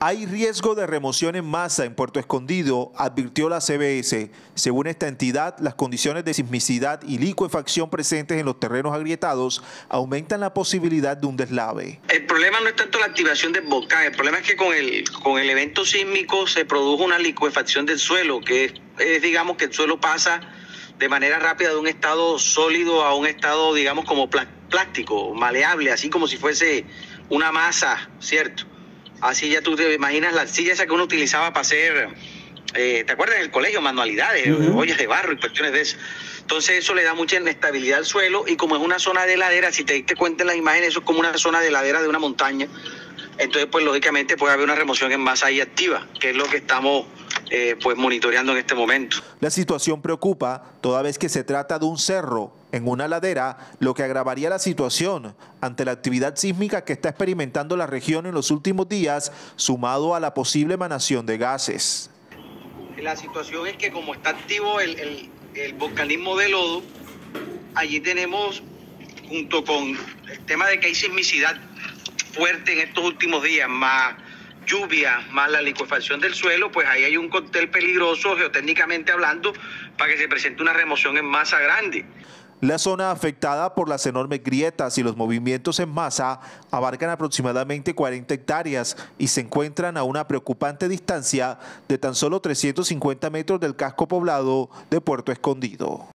Hay riesgo de remoción en masa en Puerto Escondido, advirtió la CVS. Según esta entidad, las condiciones de sismicidad y licuefacción presentes en los terrenos agrietados aumentan la posibilidad de un deslave. El problema no es tanto la activación del volcán, el problema es que con el evento sísmico se produjo una licuefacción del suelo, que es digamos que el suelo pasa de manera rápida de un estado sólido a un estado digamos como plástico, maleable, así como si fuese una masa, ¿cierto? Así ya tú te imaginas la arcilla esa que uno utilizaba para hacer, ¿te acuerdas? En el colegio, manualidades, ollas de barro y cuestiones de esas. Entonces eso le da mucha inestabilidad al suelo y como es una zona de ladera, si te diste cuenta en las imágenes, eso es como una zona de ladera de una montaña. Entonces pues lógicamente puede haber una remoción en masa ahí activa, que es lo que estamos pues monitoreando en este momento. La situación preocupa toda vez que se trata de un cerro en una ladera, lo que agravaría la situación ante la actividad sísmica que está experimentando la región en los últimos días, sumado a la posible emanación de gases. La situación es que como está activo el volcanismo de lodo, allí tenemos, junto con el tema de que hay sismicidad fuerte en estos últimos días, más lluvia, más la licuefacción del suelo, pues ahí hay un cóctel peligroso, geotécnicamente hablando, para que se presente una remoción en masa grande. La zona afectada por las enormes grietas y los movimientos en masa abarcan aproximadamente 40 hectáreas y se encuentran a una preocupante distancia de tan solo 350 metros del casco poblado de Puerto Escondido.